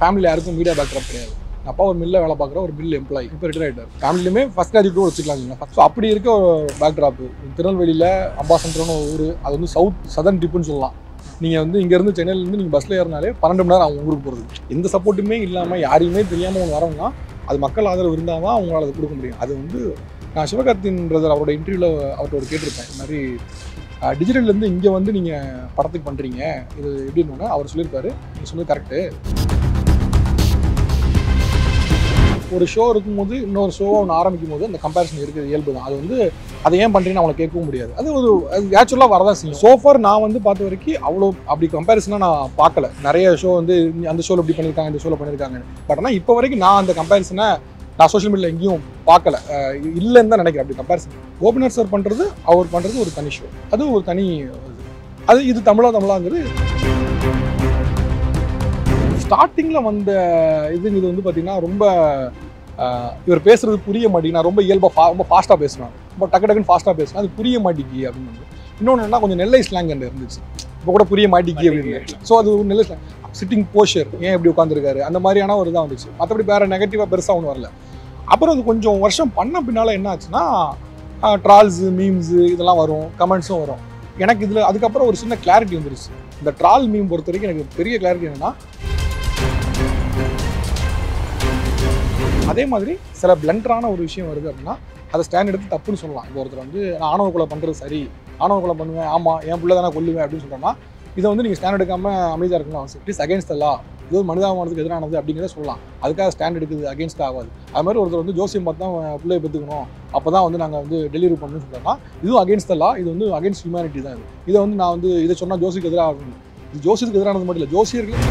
family media backdrop. My father is a mill employee. He is retired. The family is first graduate. So, there is a backdrop. In Tirunelveli, Ambassador is south southern tip. You வந்து இங்க இருந்து சென்னையில இருந்து நீங்க பஸ்ல ஏறினாலே 12 மணி நேரம் அவங்க ஊருக்கு போறது. இந்த சப்போர்ட்டுமே இல்லாம யாரையுமே தெரியாம வரவனா அது மக்கள் ஆதரவு இருந்தாதான் அவங்களால அது கொடுக்க முடியும். அது வந்து நான் சிவகார்த்தின் பிரதர் அவரோட இன்டர்வியூல அவர்ட்ட ஒரு கேட்டிருப்பேன். இந்த மாதிரி டிஜிட்டல்ல இருந்து இங்க வந்து நீங்க படத்துக்கு பண்றீங்க. இது எப்படின்னா அவர் சொல்லிருக்காரு. நீங்க சொல்றது கரெக்ட். ஒரு ஷோ இருக்கும்போது இன்னொரு ஷோ ஒன்று ஆரம்பிக்கும் போது அந்த கம்பேரிசன் இருக்குது இயல்பு தான். அது வந்து அதை ஏன் பண்ணுறீங்கன்னு அவனை கேட்கவும் முடியாது. அது ஒரு ஆக்சுவலாக வரதான் செய்யும். சோஃபார் நான் வந்து பார்த்த வரைக்கும் அவ்வளோ அப்படி கம்பேரிசனாக நான் பார்க்கல. நிறைய ஷோ வந்து அந்த ஷோவில் இப்படி பண்ணியிருக்காங்க இந்த ஷோவில் பண்ணியிருக்காங்க. பட் ஆனால் இப்போ வரைக்கும் நான் அந்த கம்பேரிசனை நான் சோஷியல் மீடியாவில் எங்கேயும் பார்க்கல இல்லைன்னு தான் நினைக்கிறேன். அப்படி கம்பேரிசன் கோபிநாத் சார் பண்ணுறது அவர் பண்ணுறது ஒரு தனி ஷோ, அது ஒரு தனி அது. இது தமிழாங்கிறது ஸ்டார்டிங்கில் வந்த இது வந்து பார்த்திங்கன்னா ரொம்ப இவர் பேசுகிறது புரிய மாட்டேங்குது. நான் ரொம்ப இயல்பாக ரொம்ப ஃபாஸ்ட்டாக பேசுவேன், ரொம்ப டக்கு டக்குன்னு ஃபாஸ்ட்டாக பேசுவேன். அது புரிய மாட்டேங்கி அப்படின்னு வந்து இன்னொன்று என்ன கொஞ்சம் நெல்லை ஸ்லாங் அண்ட் இருந்துச்சு. இப்போ கூட புரிய மாட்டேங்கி அப்படின்னு. ஸோ அது ஒரு நெல்லை ஸ்லாங் சிட்டிங் போஷர் ஏன் இப்படி உட்காந்துருக்காரு அந்த மாதிரியான ஒரு இதாக வந்துச்சு. மற்றபடி வேறு நெகட்டிவாக பெருசாக ஒன்றும் வரல. அப்புறம் அது கொஞ்சம் வருஷம் பண்ண பின்னால் என்ன ஆச்சுன்னா ட்ரால்ஸு மீம்ஸு இதெல்லாம் வரும், கமெண்ட்ஸும் வரும். எனக்கு இதில் அதுக்கப்புறம் ஒரு சின்ன கிளாரிட்டி வந்துருச்சு. இந்த ட்ரால் மீம் பொறுத்த வரைக்கும் எனக்கு பெரிய கிளாரிட்டி என்னென்னா அதே மாதிரி சில பிளண்டரான ஒரு விஷயம் வருது அப்படின்னா அதை ஸ்டாண்ட் எடுத்து தப்புன்னு சொல்லலாம். இப்போ ஒருத்தர் வந்து நான் ஆணவ கொலை பண்ணுறது சரி, ஆணவ கொலை பண்ணுவேன், ஆமாம் என் பிள்ளை தானே கொல்லுவேன் அப்படின்னு சொல்கிறோம்னா இதை வந்து நீங்கள் ஸ்டாண்ட் எடுக்காமல் அமைதியாக இருக்கணும் அவசியம். It is against the law, இது மனிதாபமானதுக்கு எதிரானது அப்படிங்கிறத சொல்லலாம். அதுக்காக ஸ்டாண்ட் எடுக்குது அகேன்ஸ்ட் ஆகாது. அது மாதிரி ஒருத்தர் வந்து ஜோசியம் பார்த்து தான் பிள்ளையை பெற்றுக்கணும் அப்போ தான் வந்து நாங்கள் வந்து டெலிவரி பண்ணணும்னு சொல்கிறோம்னா இதுவும் அகேன்ஸ்ட் த லா, இது வந்து அகேன்ஸ்ட் ஹியூமனிட்டி தான். இது இதை வந்து நான் வந்து இதை சொன்னால் ஜோசிக்கு எதிராக ஆகணும். இது ஜோசியத்துக்கு எதிரானது மட்டும் இல்லை, ஜோசியர்கள்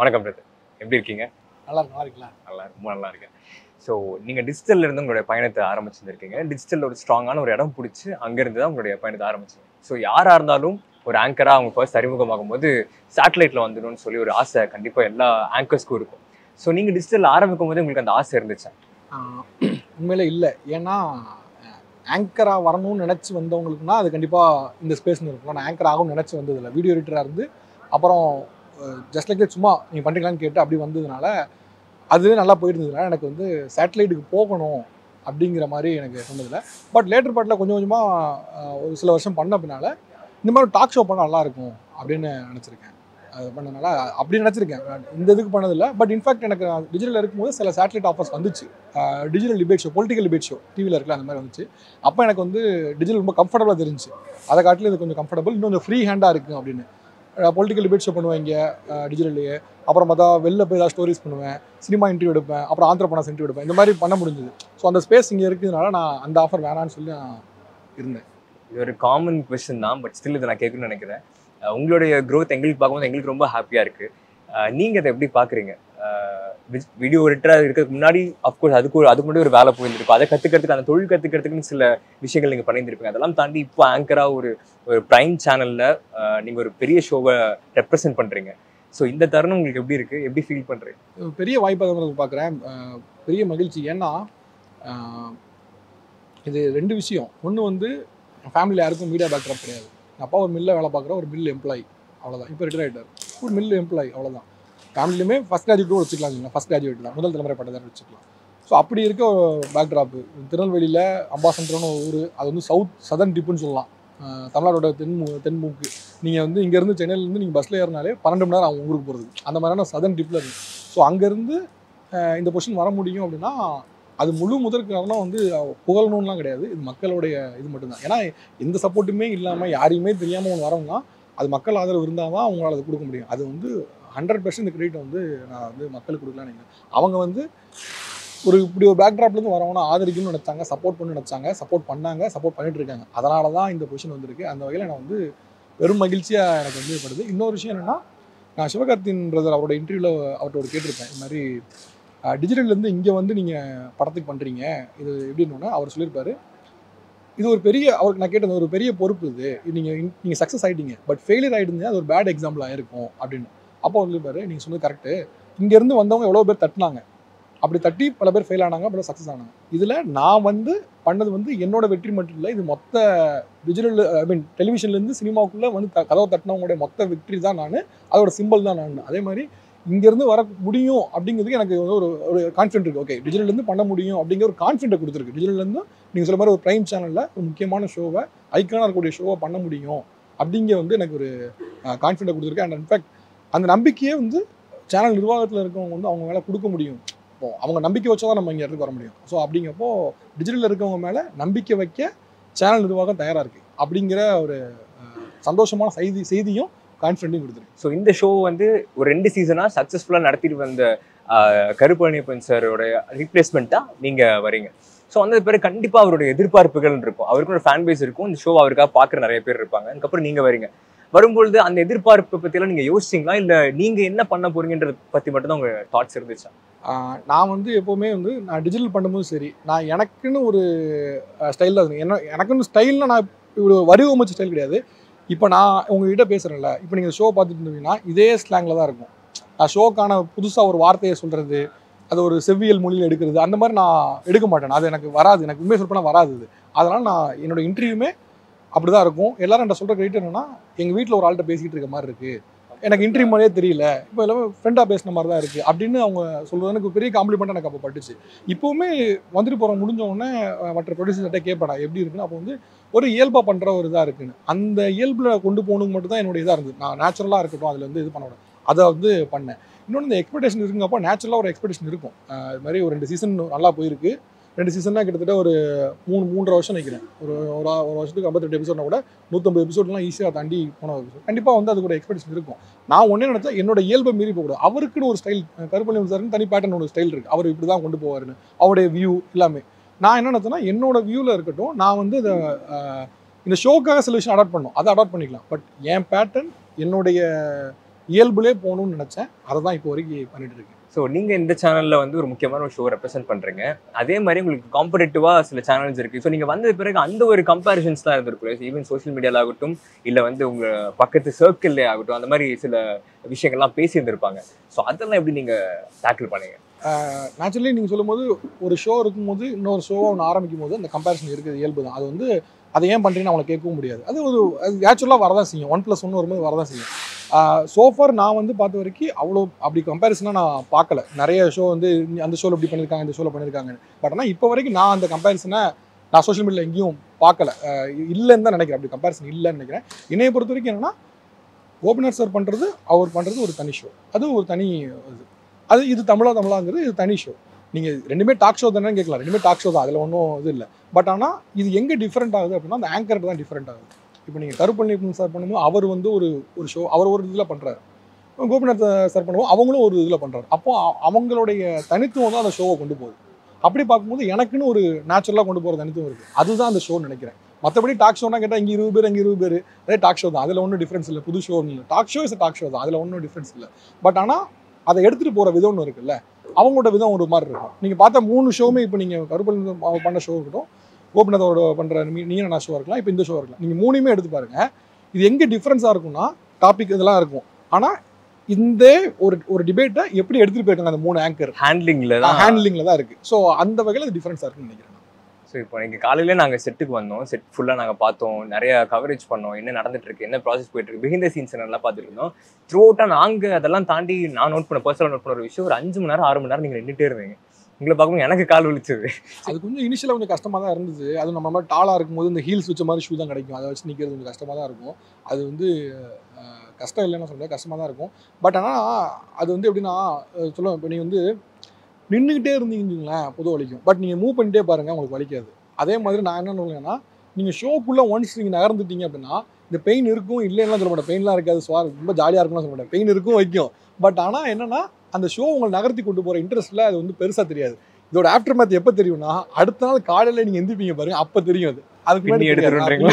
வணக்கம் பிரதர், எப்படி இருக்கீங்க? நல்லா இருக்கு. நல்லா இருக்கலாம். நல்லா இருக்கு, ரொம்ப நல்லா இருக்கேன். ஸோ நீங்கள் டிஜிட்டலில் இருந்து உங்களுடைய பயணத்தை ஆரம்பிச்சுருந்துருக்கீங்க. டிஜிட்டலில் ஒரு ஸ்ட்ராங்கான ஒரு இடம் பிடிச்சி அங்கேருந்து தான் உங்களுடைய பயணத்தை ஆரம்பிச்சிங்க. ஸோ யாராக இருந்தாலும் ஒரு ஆங்கராக அவங்க ஃபர்ஸ்ட் அறிமுகமாகும் போது சேட்டலைட்டில் வந்துடணும்னு சொல்லி ஒரு ஆசை கண்டிப்பாக எல்லா ஆங்கர்ஸ்க்கும் இருக்கும். ஸோ நீங்கள் டிஜிட்டலில் ஆரம்பிக்கும் போது உங்களுக்கு அந்த ஆசை இருந்துச்சா? உண்மையில இல்லை. ஏன்னா ஆங்கராக வரணும்னு நினச்சி வந்தவங்களுக்குன்னா அது கண்டிப்பாக இந்த ஸ்பேஸ்ன்னு இருக்கும். ஆனால் ஆங்கராகவும் நினச்சி வந்ததில்லை. வீடியோ எடிட்டராக இருந்து அப்புறம் ஜஸ்ட் லைக் சும்மா நீங்கள் பண்ணுறீங்களான்னு கேட்டு அப்படி வந்ததுனால அதுவே நல்லா போயிருந்ததுனால எனக்கு வந்து சேட்டலைட்டுக்கு போகணும் அப்படிங்கிற மாதிரி எனக்கு சொன்னதில்லை. பட் லேட்டர் பார்ட்டில் கொஞ்சம் கொஞ்சமாக ஒரு சில வருஷம் பண்ண பின்னால் இந்த மாதிரி டாக் ஷோ பண்ணால் நல்லாயிருக்கும் அப்படின்னு நினச்சிருக்கேன். அது பண்ணதுனால அப்படி நினச்சிருக்கேன். இந்த இதுக்கு பண்ணதில்லை. பட் இன்ஃபேக்ட் எனக்கு டிஜிட்டலில் இருக்கும்போது சில சேட்டலைட் ஆஃபர்ஸ் வந்துச்சு. Digital debate show, political debate show டிவியில் இருக்கலாம், அந்த மாதிரி வந்துச்சு. அப்போ எனக்கு வந்து டிஜிட்டல் ரொம்ப கம்ஃபர்டபுளாக தெரிஞ்சு அதை காட்டிலும் இது கொஞ்சம் கம்ஃபர்டபுள், இன்னொன்று ஃப்ரீ ஹேண்டாக இருக்குது அப்படின்னு. பொலிட்டிக்கல் டிபேட் ஷோ பண்ணுவாங்க டிஜிட்டல்லையே. அப்புறம் பார்த்தா வெளில போய் ஏதாவது ஸ்டோரிஸ் பண்ணுவேன், சினிமா இன்டர்வியூ எடுப்பேன், அப்புறம் ஆந்திரப்பனாஸ் இன்டர்வியூ எடுப்பேன். இந்த மாதிரி பண்ண முடிஞ்சது. ஸோ அந்த ஸ்பேஸ் இங்கே இருக்கிறதுனால நான் அந்த ஆஃபர் வேணான்னு சொல்லி நான் இருந்தேன். இது ஒரு காமன் கொஸ்டின் தான், பட் ஸ்டில் இதை நான் கேட்கணும்னு நினைக்கிறேன். உங்களுடைய க்ரோத் எங்களுக்கு பார்க்கும்போது எங்களுக்கு ரொம்ப ஹாப்பியாக இருக்குது. நீங்கள் அதை எப்படி பார்க்குறீங்க? வீடியோ எடிட்டராக இருக்கிறதுக்கு முன்னாடி அஃப்கோர்ஸ் அதுக்கு முன்னாடி ஒரு வேலை போயிருந்துருக்கும். அதை கற்றுக்கிறதுக்கு, அந்த தொழில் கற்றுக்கிறதுக்குன்னு சில விஷயங்கள் நீங்கள் பண்ணியிருந்துருப்பீங்க. அதெல்லாம் தாண்டி இப்போ ஆங்கராக ஒரு ப்ரைம் சேனலில் நீங்கள் ஒரு பெரிய ஷோவை ரெப்ரசென்ட் பண்ணுறீங்க. ஸோ இந்த தருணம் உங்களுக்கு எப்படி இருக்குது, எப்படி ஃபீல் பண்ணுறீங்க? பெரிய வாய்ப்பாக தான் பார்க்குறேன், பெரிய மகிழ்ச்சி. ஏன்னா இது ரெண்டு விஷயம். ஒன்று வந்து ஃபேமிலியில் யாருக்கும் மீடியா பேக்ரவுண்ட் கிடையாது. அப்பா ஒரு மில்லில் வேலை பார்க்குற ஒரு மில் எம்ப்ளாயி, அவ்வளோதான். இப்போ ரிட்டையர் ஆகிட்டார், ஒரு மில் எம்ப்ளாயி, அவ்வளோதான். ஃபேமிலியுமே ஃபஸ்ட் கிராஜுவேட்டும் வச்சுக்கலாம் இல்லைங்களா, ஃபஸ்ட் கிராஜுவேட் தான், முதல் தலைமுறை பட்டதாரி வச்சுக்கலாம். ஸோ அப்படி இருக்க பேக்ட்ராப்பு திருநெல்வேலியில் அம்பாசமுத்திரம்னு ஊர், அது வந்து சவுத் சதர்ன் டிப்புன்னு சொல்லலாம், தமிழ்நாடோட தென்மூக்கு. நீங்கள் வந்து இங்கேருந்து சென்னையிலேருந்து நீங்கள் பஸ்ஸில் ஏறினாலே 12 மணி நேரம் அவங்க ஊருக்கு போகிறது, அந்த மாதிரியான சதர்ன் டிப்பில் இருக்குது. ஸோ அங்கேருந்து இந்த பொசிஷன் வர முடியும் அப்படின்னா அது முழு முதற்கு காரணம் வந்து புகழணும்லாம் கிடையாது, இது மக்களுடைய இது மட்டும்தான். ஏன்னா எந்த சப்போர்ட்டுமே இல்லாமல் யாரையுமே தெரியாமல் ஒன்று வரவங்கன்னா அது மக்கள் ஆதரவு இருந்தால் தான் அவங்களால அது கொடுக்க முடியும். அது வந்து 100% இந்த கிரெடிட் வந்து நான் வந்து மக்களுக்கு கொடுக்கலான்னு நினைக்கிறேன். அவங்க வந்து ஒரு இப்படி ஒரு பேக்ட்ராப்லேருந்து வரவங்க ஆதரிக்கணும்னு நினச்சாங்க, சப்போர்ட் பண்ணணும்னு நினச்சாங்க, சப்போர்ட் பண்ணாங்க, சப்போர்ட் பண்ணிட்டு இருக்காங்க. அதனால தான் இந்த பொசிஷன் வந்திருக்கு. அந்த வகையில் நான் வந்து வெறும் மகிழ்ச்சியாக எனக்கு வந்து படுது. இன்னொரு விஷயம் என்னென்னா நான் சிவகார்த்தின் பிரதர் அவரோட இன்டர்வியூவில் அவர்கிட்ட ஒரு கேட்டிருப்பேன். இது மாதிரி டிஜிட்டல்லேருந்து இங்கே வந்து நீங்கள் படத்துக்கு பண்ணுறீங்க. இது எப்படின்னா அவர் சொல்லியிருப்பாரு, இது ஒரு பெரிய, அவருக்கு நான் கேட்டது ஒரு பெரிய பொறுப்பு. இது நீங்கள் சக்ஸஸ் ஆகிட்டீங்க, பட் ஃபெயிலியர் ஆகிட்டு அது ஒரு பேட் எக்ஸாம்பிளாக இருக்கும் அப்படின்னு. அப்போ வந்து பாரு, நீங்கள் சொன்னது கரெக்டு. இங்கேருந்து வந்தவங்க எவ்வளோ பேர் தட்டினாங்க, அப்படி தட்டி பல பேர் ஃபெயில் ஆனாங்க, பல சக்ஸஸ் ஆனாங்க. இதில் நான் வந்து பண்ணது வந்து என்னோட வெற்றி மட்டும் இல்லை, இது மொத்த டிஜிட்டல் ஐ மீன் டெலிவிஷன்லேருந்து சினிமாவுக்குள்ளே வந்து கதவை தட்டினவங்களுடைய மொத்த வெற்றி தான் நான், அதோட சிம்பிள் தான் நான். அதே மாதிரி இங்கேருந்து வர முடியும் அப்படிங்கிறதுக்கு எனக்கு வந்து ஒரு ஒரு கான்ஃபிடென்ட் இருக்குது. ஓகே, டிஜிட்டல்லேருந்து பண்ண முடியும் அப்படிங்கிற ஒரு கான்ஃபிடென்ட் கொடுத்துருக்கு. டிஜிட்டல்லேருந்து நீங்கள் சொல்ல மாதிரி ஒரு ப்ரைம் சேனலில் ஒரு முக்கியமான ஷோவை, ஐக்கானாக இருக்கக்கூடிய ஷோவை பண்ண முடியும் அப்படிங்க வந்து எனக்கு ஒரு கான்ஃபிடென்ட் கொடுத்துருக்கு. அண்ட் இன்ஃபேக்ட் அந்த நம்பிக்கையே வந்து சேனல் நிர்வாகத்தில் இருக்கவங்க வந்து அவங்க மேலே கொடுக்க முடியும். இப்போ அவங்க நம்பிக்கை வச்சா தான் நம்ம இங்கே இடத்துக்கு வர முடியும். ஸோ அப்படிங்கிறப்போ டிஜிட்டலில் இருக்கவங்க மேலே நம்பிக்கை வைக்க சேனல் நிர்வாகம் தயாராக இருக்குது அப்படிங்கிற ஒரு சந்தோஷமான செய்தியும் கான்ஃபிடென்ட்டும் கொடுத்துருக்கு. ஸோ இந்த ஷோ வந்து ஒரு 2 சீசனாக சக்ஸஸ்ஃபுல்லாக நடத்திட்டு வந்த கருப்பழனியப்பன் சாரோட ரீப்ளேஸ்மெண்ட்டாக நீங்கள் வரீங்க. ஸோ அந்த பேர் கண்டிப்பாக அவருடைய எதிர்பார்ப்புகள் இருக்கும், அவருக்கு ஒரு ஃபேன் பேஸ் இருக்கும், இந்த ஷோ அவருக்காக பார்க்குற நிறைய பேர் இருப்பாங்க. அதுக்கப்புறம் நீங்கள் வரீங்க, வரும்பொழுது அந்த எதிர்பார்ப்பை பற்றியெல்லாம் நீங்கள் யோசிச்சிங்களா, இல்லை நீங்கள் என்ன பண்ண போறீங்கன்றத பற்றி மட்டும்தான் உங்கள் தாட்ஸ் இருந்துச்சா? நான் வந்து எப்போவுமே வந்து நான் டிஜிட்டல் பண்ணும்போது சரி, நான் எனக்குன்னு ஒரு ஸ்டைல் தான், என்ன எனக்குன்னு ஸ்டைலில் நான் இப்படி வடிவமைச்ச ஸ்டைல் கிடையாது. இப்போ நான் உங்ககிட்ட பேசுகிறேன்ல, இப்போ நீங்கள் ஷோ பார்த்துட்டு இருந்தீங்கன்னா இதே ஸ்லாங்கில் தான் இருக்கும். நான் ஷோக்கான புதுசாக ஒரு வார்த்தையை சொல்கிறது, அது ஒரு செவ்வியல் மொழியில் எடுக்கிறது, அந்த மாதிரி நான் எடுக்க மாட்டேன். அது எனக்கு வராது, எனக்கு உண்மையை சொல்ல போனால் வராது. அதனால் நான் என்னோடய இன்டர்வியூமே அப்படி தான் இருக்கும். எல்லோரும் என்ன சொல்கிற கிரெடிட் என்னென்னா, எங்கள் வீட்டில் ஒரு ஆள்கிட்ட பேசிக்கிட்டு இருக்க மாதிரி இருக்குது, எனக்கு இன்டர்வியூ மாதிரியே தெரியல, இப்போ எல்லாமே ஃப்ரெண்டாக பேசின மாதிரி தான் இருக்குது அப்படின்னு அவங்க சொல்கிறது எனக்கு பெரிய காம்ப்ளிமெண்ட்டாக எனக்கு அப்போ பட்டுச்சு. இப்போவுமே வந்துட்டு போகிறவங்க முடிஞ்சோடனே மற்ற ப்ரொடியூசர்கிட்ட கேட்பேன் நான் எப்படி இருக்குன்னு. அப்போ வந்து ஒரு இயல்பாக பண்ணுற ஒரு இதாக இருக்குன்னு, அந்த இயல்பில் கொண்டு போகணுங்க மட்டும் தான் என்னுடைய இதாக இருந்தது. நான் நேச்சுரலாக இருக்கட்டும், அதில் வந்து இது பண்ண விட அதை வந்து பண்ணேன். இன்னொன்று, இந்த எக்ஸ்பெக்டேஷன் இருக்குங்கப்போ நேச்சுரலாக ஒரு எக்ஸ்பெக்டேஷன் இருக்கும். இது மாதிரி ஒரு 2 சீசன் நல்லா போயிருக்கு, 2 சீசன்னா கிட்டத்தட்ட ஒரு 3 வருஷம் நினைக்கிறேன். ஒரு வருஷத்துக்கு 58 எபிசோட்னா கூட 150 எபிசோட்லாம் ஈஸியாக தாண்டி போன எபிசோட். கண்டிப்பாக வந்து அது கூட எக்ஸ்பெக்டேஷன் இருக்கும். நான் ஒன்றே நினச்சா என்னோட இயல்பை மீறி போகக்கூடாது. அவருக்குன்னு ஒரு ஸ்டைல், கருப்பழனியப்பன் சாருக்குன்னு தனி பேட்டர்ன் ஒரு ஸ்டைல் இருக்குது, அவர் இப்படி தான் கொண்டு போவாருன்னு அவருடைய வியூ எல்லாமே. நான் என்ன நினச்சேன்னா என்னோட வியூவில் இருக்கட்டும், நான் வந்து இந்த ஷோக்காக சில விஷயம் அடாப்ட் பண்ணணும், அதை அடாப்ட் பண்ணிக்கலாம். பட் என் பேட்டர்ன் என்னுடைய இயல்புலே போகணும்னு நினச்சேன், அதை தான் இப்போ வரைக்கும் பண்ணிகிட்டு இருக்கேன். ஸோ நீங்கள் இந்த சேனலில் வந்து ஒரு முக்கியமான ஒரு ஷோ ரெப்ரசென்ட் பண்ணுறீங்க, அதே மாதிரி உங்களுக்கு காம்படேட்டிவாக சில சேனல்ஸ் இருக்குது. ஸோ நீங்கள் வந்த பிறகு அந்த ஒரு கம்பேரிசன்ஸ் தான் இருந்திருக்கும், ஈவன் சோஷியல் மீடியாவில் ஆகட்டும், இல்லை வந்து உங்கள் பக்கத்து சர்க்கிள்லே ஆகட்டும், அந்த மாதிரி சில விஷயங்கள்லாம் பேசியிருந்துருப்பாங்க. ஸோ அதெல்லாம் எப்படி நீங்கள் டேக்கிள் பண்ணீங்க? நேச்சுரலி நீங்கள் சொல்லும்போது ஒரு ஷோ இருக்கும்போது இன்னொரு ஷோவை ஒன்று ஆரம்பிக்கும் போது அந்த கம்பேரிசன் இருக்குது, இயல்பு தான். அது வந்து அதை ஏன் பண்ணுறீங்கன்னு அவங்களை கேட்கவும் முடியாது, அது ஒரு நேச்சுரலாக வரதான் செய்யும். 1+1 வரும்போது வரதான் செய்யும். சோஃபார் நான் வந்து பார்த்த வரைக்கும் அவ்வளோ அப்படி கம்பேரிசனாக நான் பார்க்கல. நிறைய ஷோ வந்து அந்த ஷோவில் இப்படி பண்ணியிருக்காங்க, இந்த ஷோவில் பண்ணியிருக்காங்க. பட் ஆனால் இப்போ வரைக்கும் நான் அந்த கம்பேரிசனை நான் சோஷியல் மீடியாவில் எங்கேயும் பார்க்கல, இல்லைன்னு தான் நினைக்கிறேன். அப்படி கம்பேரிசன் இல்லைன்னு நினைக்கிறேன். என்னையை பொறுத்த வரைக்கும் என்னென்னா, கோபிநாத் சார் பண்ணுறது அவர் பண்ணுறது ஒரு தனி ஷோ, அது ஒரு தனி அது இது தமிழாங்கிறது இது தனி ஷோ. நீங்கள் ரெண்டுமே டாக் ஷோ தானே கேட்கலாம், ரெண்டுமே டாக் ஷோ தான், அதில் ஒன்றும் இது இல்லை. பட் ஆனால் இது எங்கே டிஃப்ரெண்ட் ஆகுது அப்படின்னா அந்த ஆங்கர் தான் டிஃப்ரெண்ட் ஆகுது. இப்போ நீங்கள் கருப்பழனியப்பன் சார் பண்ணும்போது அவர் வந்து ஒரு ஷோ, அவர் ஒரு இதில் பண்ணுறாரு. கோபிநாத் சார் பண்ணும்போது அவங்களும் ஒரு இதில் பண்ணுறாரு. அப்போ அவங்களுடைய தனித்துவம் தான் அந்த ஷோவை கொண்டு போகுது. அப்படி பார்க்கும்போது எனக்குன்னு ஒரு நேச்சுரலாக கொண்டு போகிற தனித்துவம் இருக்குது, அதுதான் அந்த ஷோன்னு நினைக்கிறேன். மற்றபடி டாக் ஷோனா கேட்டால் இங்கே 20 பேர் அங்கே 20 பேர், அதே டாக் ஷோ தான், அதில் ஒன்றும் டிஃப்ரென்ஸ் இல்லை. புது ஷோ இல்லை, talk show is talk show தான், அதில் ஒன்றும் டிஃப்ரென்ஸ் இல்லை. பட் ஆனால் அதை எடுத்துகிட்டு போகிற விதம் ஒன்று இருக்குல்ல, அவங்களோட விதம் ஒரு மாதிரி இருக்கும். நீங்கள் பார்த்தா 3 ஷோவுமே இப்போ நீங்கள் கருப்பழனியப்பன் பண்ண ஷோ இருக்கட்டும், கோபிநாதோட பண்ணுற நீனா ஷோவாக இருக்கலாம், இப்போ இந்த ஷோவாக இருக்கலாம், நீங்கள் 3யுமே எடுத்து பாருங்கள். இது எங்கே டிஃப்ரென்ஸாக இருக்குன்னா டாபிக் இதெல்லாம் இருக்கும், ஆனால் இந்த ஒரு டிபேட்டை எப்படி எடுத்துகிட்டு போயிருக்காங்க அந்த 3 ஆங்கர் ஹேண்ட்லிங்கில் தான் இருக்குது. ஸோ அந்த வகையில் அது டிஃப்ரென்ஸாக இருக்குன்னு நினைக்கிறேன். ஸோ இப்போ இங்கே காலையிலே நாங்கள் செட்டுக்கு வந்தோம், செட் ஃபுல்லாக நாங்கள் பார்த்தோம், நிறைய கவரேஜ் பண்ணோம், என்ன நடந்துட்டுருக்கு, என்ன ப்ராசஸ் போயிட்டுருக்கு, பிஹைண்ட் தி சீன்ஸ் நல்லா பார்த்துருந்தோம். த்ரூஅவுட்டாக நாங்கள் அதெல்லாம் தாண்டி நான் நோட் பண்ண, பர்சனலாக நோட் பண்ண ஒரு விஷயம், ஒரு 5 மணி நேரம் 6 மணி நேரம் நீங்கள் நின்றுட்டே இருந்தீங்க. உங்களை பார்க்கும்போது எனக்கு கால் விழிச்சது. அது கொஞ்சம் இனிஷியலாக கொஞ்சம் கஷ்டமாக தான் இருந்தது. அது நம்ம மாதிரி டாலாக இருக்கும்போது இந்த ஹீல்ஸ் வச்ச மாதிரி ஷூ தான் கிடைக்கும், அதை வச்சு நிற்கிறது கொஞ்சம் கஷ்டமாக தான் இருக்கும். அது வந்து கஷ்டம் இல்லைன்னு சொல்ல, கஷ்டமாக தான் இருக்கும். பட் ஆனால் அது வந்து எப்படின்னா சொல்லுவேன், இப்போ நீங்கள் வந்து நின்றுக்கிட்டே இருந்தீங்கங்களேன் பொதுவாக வலிக்கும், பட் நீங்கள் மூவ் பண்ணிகிட்டே பாருங்கள் உங்களுக்கு வலிக்காது. அதே மாதிரி நான் என்ன சொல்லுங்கன்னா, நீங்கள் ஷோக்குள்ளே ஒன்ஸ் நீங்கள் நகர்ந்துட்டீங்க அப்படின்னா இந்த பெயின் இருக்கும் இல்லைன்னா சொல்ல மாட்டேன், பெயின்லாம் இருக்காது, ரொம்ப ஜாலியாக இருக்கும்னு சொல்ல மாட்டேன், பெயின் இருக்கும் வைக்கும். பட் ஆனால் என்னென்னா அந்த ஷோ உங்களை நகர்த்தி கொண்டு போகிற இன்ட்ரெஸ்ட்டில் அது வந்து பெருசாக தெரியாது. இதோட ஆஃப்டர் மேத் எப்போ தெரியும்னா அடுத்த நாள் காலையில் நீங்கள் எந்திரிப்பீங்க பாருங்கள், அப்போ தெரியும். அது அதுக்கு முன்னாடி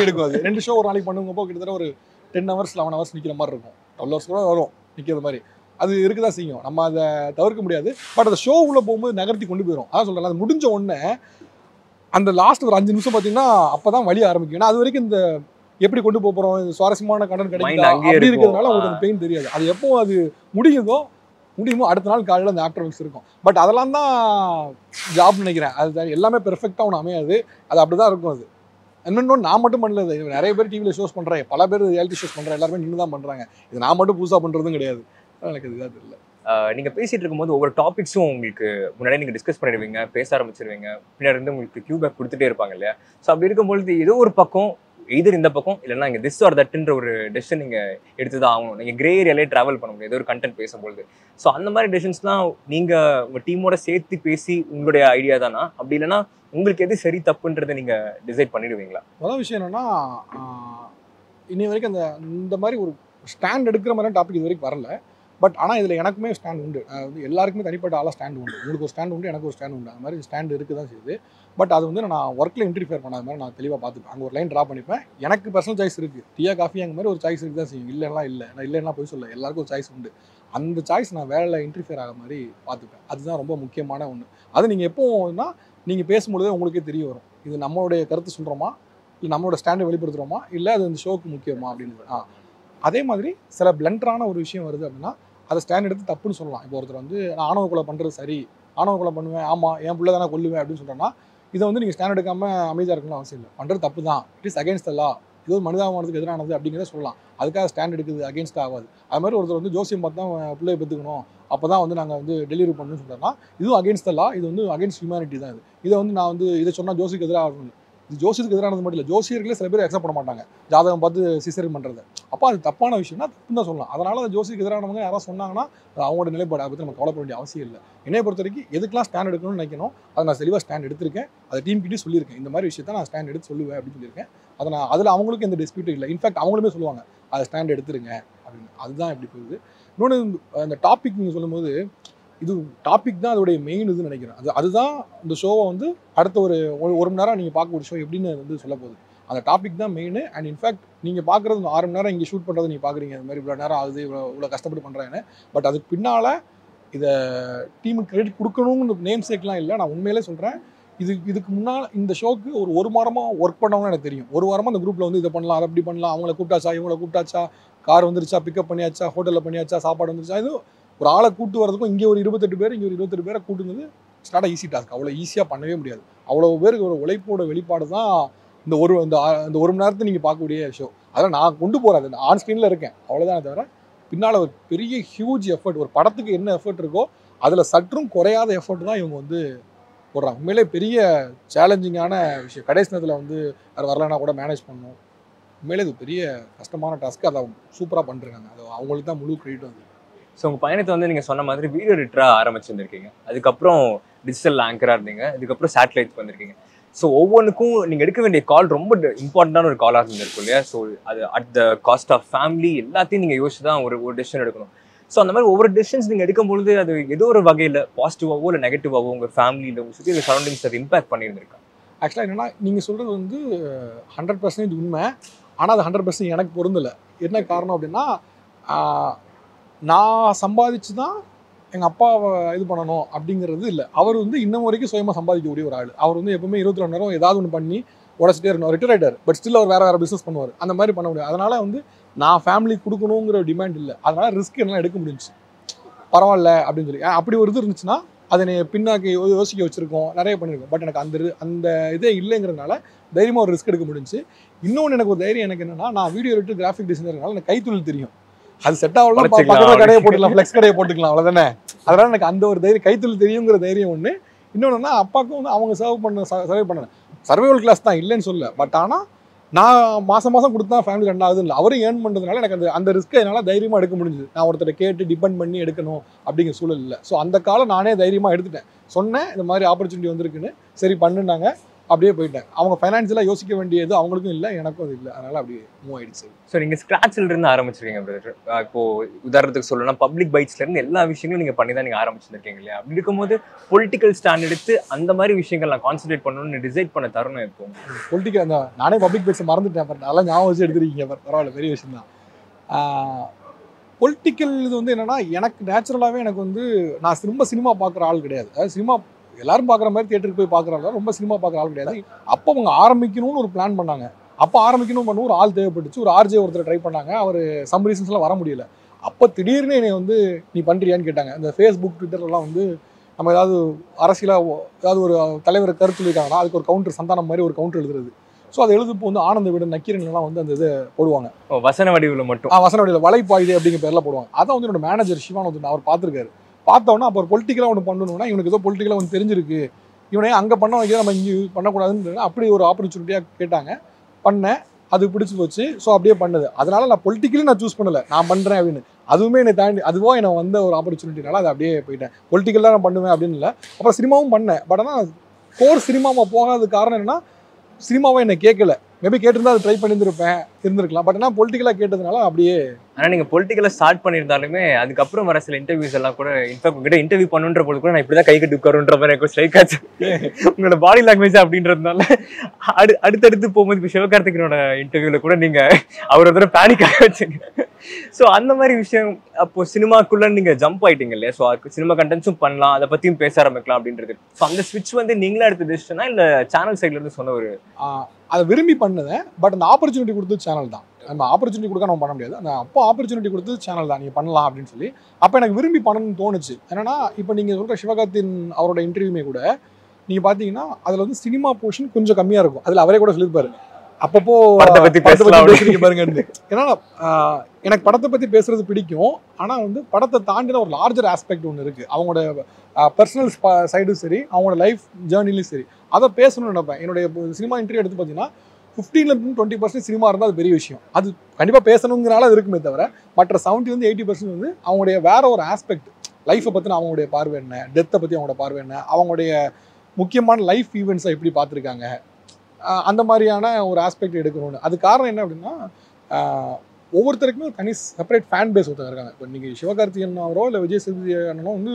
எடுக்கும். அது 2 ஷோ ஒரு நாளைக்கு பண்ணுங்கப்போ கிட்டத்தட்ட ஒரு 10 hours 11 hours நிற்கிற மாதிரி இருக்கும், 12 hours கூட வரும் நிற்கிற மாதிரி. அது இருக்க தான் செய்யும், நம்ம அதை தவிர்க்க முடியாது. பட் அந்த ஷோ உள்ளே போகும்போது நகர்த்தி கொண்டு போயிடும். அதான் சொல்கிறேன், அது முடிஞ்ச உடனே அந்த லாஸ்ட் ஒரு 5 நிமிஷம் பார்த்தீங்கன்னா அப்போ தான் வழி ஆரம்பிக்கும். ஏன்னா அது வரைக்கும் இந்த எப்படி கொண்டு போகிறோம், சுவாரஸ்யமான கண்டென்ட் கிடைக்கும் அப்படி இருக்கிறதுனால உங்களுக்கு அந்த பெயின் தெரியாது. அது எப்போ அது முடியுதோ முடியுமோ அடுத்த நாள் காலையில அந்த ஆஃப்டர் எஃபெக்ட்ஸ் இருக்கும். பட் அதெல்லாம் தான் ஜாப் நினைக்கிறேன். அது எல்லாமே பெர்ஃபெக்டாக ஒன்று அமையாது, அது அப்படி தான் இருக்கும். அது இன்னொன்று நான் மட்டும் பண்ணல, இது நிறைய பேர் டிவியில் ஷோஸ் பண்ணுறேன், பல பேர் ரியாலிட்டி ஷோஸ் பண்ணுறேன், எல்லாருமே நின்று தான் பண்ணுறாங்க. இது நான் மட்டும் புதுசாக பண்ணுறதும் கிடையாது. எனக்கு இதுதான் தெரியல. நீங்கள் பேசிகிட்டு இருக்கும்போது ஒவ்வொரு டாபிக்ஸும் உங்களுக்கு முன்னாடியே நீங்கள் டிஸ்கஸ் பண்ணிடுவீங்க, பேச ஆரம்பிச்சிருவீங்க, பின்னாடி இருந்து உங்களுக்கு கியூபேக் கொடுத்துட்டே இருப்பாங்க இல்லையா? ஸோ அப்படி இருக்கும்பொழுது ஏதோ ஒரு பக்கம் எதிர் இந்த பக்கம் இல்லைன்னா இங்கே திஸ் ஆர் தட்டுன்ற ஒரு டெசிஷன் நீங்கள் எடுத்து தான் ஆகணும். நீங்கள் கிரே ஏரியாலே ட்ராவல் பண்ண முடியும் ஏதோ ஒரு கண்டென்ட் பேசும்பொழுது. ஸோ அந்த மாதிரி டெசிஷன்ஸ்லாம் நீங்கள் உங்கள் டீமோட சேர்த்து பேசி உங்களுடைய ஐடியா தானா, அப்படி இல்லைன்னா உங்களுக்கு எது சரி தப்புன்றதை நீங்கள் டிசைட் பண்ணிடுவீங்களா? முதல் விஷயம் என்னென்னா, இன்னி வரைக்கும் அந்த இந்த மாதிரி ஒரு ஸ்டாண்ட் எடுக்கிற மாதிரியான டாபிக் இது வரைக்கும் வரல. பட் ஆனால் இதில் எனக்குமே ஸ்டாண்ட் உண்டு, எல்லாருக்குமே தனிப்பட்ட ஆளாக ஸ்டாண்ட் உண்டு. உங்களுக்கு ஒரு ஸ்டாண்ட் உண்டு, எனக்கு ஒரு ஸ்டாண்ட் உண்டு, அந்த மாதிரி ஸ்டாண்டு இருக்குது தான் செய்யுது. பட் அது வந்து நான் ஒர்க்கில் இன்டர்ஃபியர் பண்ணாத மாதிரி நான் தெளிவாக பார்த்துப்பேன். அங்கே ஒரு லைன் ட்ரா பண்ணிப்பேன். எனக்கு பர்சனல் சாய்ஸ் இருக்குது, டீயா காஃபி அங்கே மாதிரி ஒரு சாய்ஸ் இருக்குது தான் செய்யும். இல்லைன்னா போய் சொல்ல, எல்லாருக்கும் ஒரு சாய்ஸ் உண்டு. அந்த சாய்ஸ் நான் வேலையில் இன்டர்ஃபியர் ஆகிற மாதிரி பார்த்துப்பேன். அதுதான் ரொம்ப முக்கியமான ஒன்று. அது நீங்கள் எப்போதுனா நீங்கள் பேசும்பொழுதே உங்களுக்கே தெரிய வரும், இது நம்மளுடைய கருத்து சொல்கிறோமா, இல்லை நம்மளோட ஸ்டாண்டை வெளிப்படுத்துகிறோமா, இல்லை அது இந்த ஷோக்கு முக்கியமா அப்படின்னு. அதே மாதிரி சில பிளண்டரான ஒரு விஷயம் வருது அப்படின்னா அதை ஸ்டாண்ட் எடுத்து தப்புன்னு சொல்லலாம். இப்போ ஒருத்தர் வந்து நான் ஆணவ கொலை பண்ணுறது சரி, ஆணவ கொலை பண்ணுவேன், ஆமாம் என் பிள்ளை தானே கொல்லுவேன் அப்படின்னு சொல்கிறேன்னா இதை வந்து நீங்கள் ஸ்டாண்ட் எடுக்காமல் அமைதியாக இருக்கணும்னு அவசியம் இல்லை. பண்ணுறது தப்பு தான், it is against the law, இது ஒரு மனிதாபமானதுக்கு எதிரானது அப்படிங்கிறத சொல்லலாம். அதுக்காக ஸ்டாண்ட் எடுக்குது அகேன்ஸ்ட் ஆகாது. அது மாதிரி ஒருத்தர் வந்து ஜோசியம் பார்த்து தான் பிள்ளையை பெற்றுக்கணும், அப்போ தான் வந்து நாங்கள் வந்து டெலிவரி பண்ணணும்னு சொல்கிறோன்னா இதுவும் அகேன்ஸ்ட் த லா, இது வந்து அகேன்ஸ்ட் ஹியூமனிட்டி தான். இது இதை வந்து நான் வந்து இதை சொன்னால் ஜோசிக்கு எதிராக ஆகணும். இது ஜோசியத்துக்கு எதிரானது மட்டும் இல்லை, ஜோசியர்களே சில பேர் அக்செப்ட் பண்ண மாட்டாங்க ஜாதகம் பார்த்து சிசேரியன் பண்ணுறது. அப்போ அது தப்பான விஷயம்னா தப்புன்னு தான் சொல்லலாம். அதனால் அந்த ஜோசிக்கு எதிரானவங்க யாராவது சொன்னாங்கன்னா அவங்களோட நிலைப்பாடு அதை பற்றி நம்ம கவலைப்பட வேண்டிய அவசியம் இல்லை. என்னை பொறுத்த வரைக்கும் எதுக்கெல்லாம் ஸ்டாண்ட் எடுக்கணும்னு நினைக்கணும் அதை நான் தெளிவாக ஸ்டாண்ட் எடுத்திருக்கேன். அதை டீம் கிட்டே சொல்லியிருக்கேன், இந்த மாதிரி விஷயத்த நான் ஸ்டாண்ட் எடுத்து சொல்லுவேன் அப்படின்னு சொல்லியிருக்கேன். அதை நான் அதில் அவங்களுக்கும் எந்த டிஸ்பியூட்டும் இல்லை. இன்ஃபேக்ட் அவங்களுமே சொல்லுவாங்க அதை ஸ்டாண்ட் எடுத்துருங்க அப்படின்னு. அதுதான் இப்படி போகுது. இன்னொன்று அந்த டாபிக் நீங்கள் சொல்லும்போது இது டாபிக் தான் அதோடைய மெயின் இதுன்னு நினைக்கிறேன். அதுதான் இந்த ஷோவை வந்து அடுத்த ஒரு மணி நேரம் நீங்கள் பார்க்கக்கூடிய ஷோ எப்படின்னு வந்து சொல்ல போகுது. அந்த டாபிக் தான் மெயின். அண்ட் இன்ஃபேக்ட் நீங்கள் பார்க்குறது இந்த 6 மணி நேரம் இங்கே ஷூட் பண்ணுறது நீங்கள் பார்க்குறீங்க, அது மாதிரி இவ்வளோ நேரம் ஆகுது, இவ்வளோ கஷ்டப்பட்டு பண்ணுறாங்கன்னு. பட் அதுக்கு பின்னால் இதை டீமுக்கு கிரெடிட் கொடுக்கணும்னு நேம் சேக்கெலாம் இல்லை. நான் உண்மையிலே சொல்கிறேன், இதுக்கு முன்னால் இந்த ஷோக்கு ஒரு வாரமாக ஒர்க் பண்ணவங்கன்னு எனக்கு தெரியும். ஒரு வாரமாக அந்த குரூப்பில் வந்து இதை பண்ணலாம், அதை அப்படி பண்ணலாம், அவங்கள கூப்பிட்டாச்சா, இவங்களை கூப்பிட்டாச்சா, கார் வந்துருச்சா, பிக்கப் பண்ணியாச்சா, ஹோட்டலில் பண்ணியாச்சா, சாப்பாடு வந்துருச்சா. இது ஒரு ஆளை கூட்டு வரதுக்கும் இங்கே ஒரு 28 பேர் இங்கே ஒரு 28 பேரை கூட்டுனது ஸ்டார்ட் ஈஸி டாஸ்க், அவ்வளோ ஈஸியாக பண்ணவே முடியாது. அவ்வளோ பேருக்கு ஒரு உழைப்போட வெளிப்பாடு தான் இந்த ஒரு மணி நேரத்தை நீங்கள் பார்க்கக்கூடிய ஷோ. அதெல்லாம் நான் கொண்டு போகிறேன், நான் ஆன் ஸ்க்ரீனில் இருக்கேன் அவ்வளோதான். தவிர பின்னால் ஒரு பெரிய ஹியூஜ் எஃபர்ட், ஒரு படத்துக்கு என்ன எஃபர்ட் இருக்கோ அதில் சற்றும் குறையாத எஃபர்ட் தான் இவங்க வந்து போடுறாங்க. உண்மையிலே பெரிய சேலஞ்சிங்கான விஷயம். கடைசி நேரத்தில் வந்து வேறு வரலைன்னா கூட மேனேஜ் பண்ணணும். உண்மையிலே இது பெரிய கஷ்டமான டாஸ்க்கு, அதை சூப்பராக பண்ணிருக்காங்க. அது அவங்களுக்கு தான் முழு கிரெடிட் வந்து. ஸோ உங்கள் பயணத்தை வந்து நீங்கள் சொன்ன மாதிரி வீடியோ எடிட்டராக ஆரம்பிச்சுருந்துருக்கீங்க, அதுக்கப்புறம் டிஜிட்டல் ஆங்கராக இருந்தீங்க, அதுக்கப்புறம் சேட்டலைட் வந்திருக்கீங்க. ஸோ ஒவ்வொன்றுக்கும் நீங்கள் எடுக்க வேண்டிய கால் ரொம்ப இம்பார்ட்டண்டான ஒரு காலாக இருந்திருக்கும் இல்லையா? ஸோ அது at the cost of family எல்லாத்தையும் நீங்கள் யோசிச்சு தான் ஒரு டெசிஷன் எடுக்கணும். ஸோ அந்த மாதிரி ஒவ்வொரு டெசிஷன்ஸ் நீங்கள் எடுக்கும்பொழுது அது ஏதோ ஒரு வகையில் பாசிட்டிவாகவோ இல்லை நெகட்டிவாகவோ உங்கள் ஃபேமிலியில் உங்கள் சுற்றி உங்கள் சரௌண்டிங்ஸ் அது இம்பாக்ட் பண்ணியிருந்திருக்கா? ஆக்சுவலாக என்னென்னா நீங்கள் சொல்கிறது வந்து 100% உண்மை. ஆனால் அது 100% எனக்கு பொருந்தலை. என்ன காரணம் அப்படின்னா, நான் சம்பாதிச்சு தான் எங்கள் அப்பாவை இது பண்ணணும் அப்படிங்கிறது இல்லை. அவர் வந்து இன்னும் வரைக்கும் சுயமாக சம்பாதிக்கக்கூடிய ஒரு ஆள். அவர் வந்து எப்பவுமே 24 மணி நேரம் ஏதாவது ஒன்று பண்ணி உடச்சிட்டே இருக்கணும். ரிட்டையர் ஆகிட்டார், பட் ஸ்டில் அவர் வேறு பிஸ்னஸ் பண்ணுவார். அந்த மாதிரி பண்ண முடியாது. அதனால் வந்து நான் ஃபேமிலி கொடுக்கணுங்கிற டிமாண்ட் இல்லை. அதனால் ரிஸ்க் என்னால் எடுக்க முடிஞ்சு பரவாயில்ல அப்படின்னு சொல்லி அப்படி ஒரு இது இருந்துச்சுன்னா அதை பின்னாக்கி யோசிக்க வச்சுருக்கோம், நிறைய பண்ணியிருக்கோம். பட் எனக்கு அந்த இதே இல்லைங்கிறதுனால தைரியமாக ஒரு ரிஸ்க் எடுக்க முடிஞ்சு. இன்னொன்று எனக்கு ஒரு தைரியம் எனக்கு என்னென்னா, நான் வீடியோ எடிட்டர் கிராஃபிக் டிசைனர்னால எனக்கு கைத்தொழில் தெரியும். அது செட் ஆகலாம், பக்கத்தில் கடையை போட்டுக்கலாம், ஃப்ளெக்ஸ் கடையை போட்டுக்கலாம், அவ்வளோதானே. அதனால் எனக்கு அந்த ஒரு தைரியம், கைத்தொழில் தெரியுங்கிற தைரியம் ஒன்று. இன்னொன்றுனா அப்பாவுக்கும் வந்து அவங்க சர்வே பண்ணேன் சர்வைவல் கிளாஸ் தான் இல்லைன்னு சொல்ல. பட் ஆனால் நான் மாதம் கொடுத்தா ஃபேமிலி ரன் ஆகுது இல்லை, அவரும் ஏர்ன் பண்ணுறதுனால எனக்கு அந்த ரிஸ்க்கை என்னால் தைரியமாக எடுக்க முடிஞ்சுது. நான் ஒருத்தரை கேட்டு டிபெண்ட் பண்ணி எடுக்கணும் அப்படிங்கிற சூழல் இல்லை. ஸோ அந்த காலம் நானே தைரியமாக எடுத்துட்டேன். சொன்னேன் இந்த மாதிரி ஆப்பர்ச்சுனிட்டி வந்திருக்குன்னு, சரி பண்ணுனாங்க, அப்படியே போயிட்டேன். அவங்க ஃபைனான்ஷியலாக யோசிக்க வேண்டியது அவங்களுக்கும் இல்லை, எனக்கும் அது இல்லை. அதனால் அப்படியே மூவ் ஆகிடுச்சு. ஸோ நீங்கள் ஸ்க்ராட்சிலிருந்து ஆரம்பிச்சிருக்கீங்க பிரதர். இப்போது உதாரணத்துக்கு சொல்லணும்னா பப்ளிக் பைட்ஸ்லேருந்து எல்லா விஷயங்களும் நீங்கள் பண்ணி தான் நீங்கள் ஆரம்பிச்சிருக்கீங்க இல்லையா? அப்படி இருக்கும்போது பொலிட்டிக்கல் ஸ்டாண்ட் எடுத்து அந்த மாதிரி விஷயங்கள் நான் கான்சன்ட்ரேட் பண்ணணும்னு டிசைட் பண்ண தரணும். இப்போ பொலிட்டிக்கல் அந்த நானே பப்ளிக் பைட்ஸை மறந்துட்டேன், பட் அதெல்லாம் ஞாபகம் வச்சு எடுத்துருக்கீங்க, பரவாயில்ல, பெரிய விஷயம் தான். பொலிட்டிக்கல் இது வந்து என்னென்னா, எனக்கு நேச்சுரலாகவே எனக்கு வந்து நான் சினிமா பார்க்குற ஆள் கிடையாது. அதாவது சினிமா எல்லாரும் பார்க்குற மாதிரி தியேட்டருக்கு போய் பார்க்குறாங்க, ரொம்ப சினிமா பார்க்குற ஆள் கிடையாது. அப்போ அவங்க ஆரம்பிக்கணும்னு ஒரு பிளான் பண்ணாங்க. அப்போ ஆரம்பிக்கணும்னு ஒரு ஆள் தேவைப்பட்டுச்சு, ஒரு ஆர்ஜே ஒருத்தர் ட்ரை பண்ணாங்க. அவர் சம் ரீசன்ஸ்லாம் வர முடியல. அப்போ திடீர்னு என்னை வந்து நீ பண்ணுறியான்னு கேட்டாங்க. இந்த ஃபேஸ்புக் ட்விட்டர்லாம் வந்து நம்ம ஏதாவது அரசியலாக ஏதாவது ஒரு தலைவரை கருத்து சொல்லியிருக்காங்கன்னா அதுக்கு ஒரு கவுண்டர் சந்தானம் மாதிரி ஒரு கவுண்டர் எழுதுறது. ஸோ அதை எழுதுப்போ வந்து ஆனந்த வீடு நக்கீரன்லாம் வந்து அந்த இதை போடுவாங்க. வசன வடிவில் மட்டும் வசன வடிவில் வலைப்பாயுது அப்படிங்கிற பேரில் போடுவாங்க. அதான் வந்து என்னோட மேனேஜர் சிவான் வந்து அவர் பார்த்துருக்காரு. பார்த்தோன்னா அப்போ ஒரு பொலிட்டிக்கலாக ஒன்று பண்ணணுன்னா இவனுக்கு ஏதோ பொலிட்டிக்கலாக ஒன்று தெரிஞ்சிருக்கு, இவனே அங்கே பண்ண வைக்கிறத நம்ம இங்கே பண்ணக்கூடாதுன்னு அப்படி ஒரு ஆப்பர்ச்சுனிட்டியாக கேட்டாங்க. பண்ணேன், அது பிடிச்சி போச்சு. ஸோ அப்படியே பண்ணுது. அதனால நான் பொலிட்டிக்கலி நான் சூஸ் பண்ணலை, நான் பண்ணுறேன் அப்படின்னு. அதுவுமே என்னை தாண்டி அதுவாக எனக்கு வந்த ஒரு ஆப்பர்ச்சுனிட்டினால அது அப்படியே போயிட்டேன். பொலிட்டிக்கலாக நான் பண்ணுவேன் அப்படின்னு இல்லை. அப்புறம் சினிமாவும் பண்ணேன். பட் ஆனால் கோர் சினிமாவை போகாத காரணம் என்னென்னா சினிமாவை என்னை கேட்கல. மேபி கேட்டிருந்தா அது ட்ரை பண்ணியிருந்துருப்பேன், இருந்திருக்கலாம். பட் ஆனால் பொலிட்டிக்கலாக கேட்டதுனால அப்படியே. ஆனால் நீங்கள் பொலிட்டிக்கலாக ஸ்டார்ட் பண்ணியிருந்தாலுமே அதுக்கப்புறம் வர சில இன்டர்வியூஸ் எல்லாம் கூட இன்ஃபேக்ட் உங்ககிட்ட இன்டர்வியூ பண்ணுன்ற போது கூட நான் இப்படி தான் கை கட்டி உட்காருன்ற மாதிரி எனக்கு ஸ்ட்ரைக் ஆச்சு உங்களோட பாடி லாங்குவேஜ் அப்படின்றதுனால. அடுத்தடுத்து போகும்போது இப்போ சிவகார்த்திகனோட இன்டர்வியூவில் கூட நீங்கள் அவர் ஒரு தடவை பேனிக் ஆக வச்சுங்க. ஸோ அந்த மாதிரி விஷயம் அப்போது சினிமாக்குள்ளே நீங்கள் ஜம்ப் ஆகிட்டீங்க இல்லையா? ஸோ அதுக்கு சினிமா கண்டென்ட்ஸும் பண்ணலாம், அதை பற்றியும் பேச ஆரம்பிக்கலாம் அப்படின்றது. ஸோ அந்த ஸ்விட்ச் வந்து நீங்களே எடுத்து டிசிஷனா இல்லை சேனல் சைட்லேருந்து சொன்ன ஒரு அதை விரும்பி பண்ணுவேன். பட் அந்த ஆப்பர்ச்சுனிட்டி கொடுத்தது சேனல் தான். நம்ம ஆப்பர்ச்சுனிட்டி கொடுக்க நம்ம பண்ண முடியாது. அந்த அப்போ ஆப்பர்ச்சுனிட்டி கொடுத்தது சேனல் தான், நீங்கள் பண்ணலாம் அப்படின்னு சொல்லி. அப்போ எனக்கு விரும்பி பண்ணணும்னு தோணுச்சு. ஏன்னா இப்போ நீங்கள் சொல்கிற சிவகார்த்தின் அவரோட இன்டர்வியூமே கூட நீங்கள் பார்த்தீங்கன்னா அதில் வந்து சினிமா போர்ஷன் கொஞ்சம் கம்மியாக இருக்கும். அதில் அவரே கூட சொல்லியிருப்பாரு அப்பப்போ படத்தை பற்றி பேசுகிறீங்க பாருங்கன்னு. ஏன்னா எனக்கு படத்தை பற்றி பேசுகிறது பிடிக்கும். ஆனால் வந்து படத்தை தாண்டின ஒரு லார்ஜர் ஆஸ்பெக்ட் ஒன்று இருக்குது. அவங்களோட பர்சனல் சைடும் சரி, அவங்களோட லைஃப் ஜேர்னிலையும் சரி, அதை பேசணும்னு நினைப்பேன். என்னுடைய சினிமா இன்டர்வியூ எடுத்து பார்த்தீங்கன்னா 15-20% சினிமா இருந்தால் அது பெரிய விஷயம். அது கண்டிப்பாக பேசணுங்கிறனால அது இருக்குமே தவிர மற்ற 70-80% வந்து அவங்களுடைய வேறு ஒரு ஆஸ்பெக்ட் லைஃப்பை பற்றின அவங்களுடைய பார்வை என்ன, டெத்தை பற்றி அவங்களோட பார்வை என்ன, அவங்களுடைய முக்கியமான லைஃப் ஈவெண்ட்ஸை எப்படி பார்த்துருக்காங்க, அந்த மாதிரியான ஒரு ஆஸ்பெக்ட் எடுக்கணும்னு. அது காரணம் என்ன அப்படின்னா ஒவ்வொருத்தருக்குமே ஒரு தனி செப்பரேட் ஃபேன் பேஸ் ஒருத்தங்க இருக்காங்க. இப்போ நீங்கள் சிவகார்த்திகேயன் அவரோ இல்லை விஜய் சேதுபதி அண்ணனோ வந்து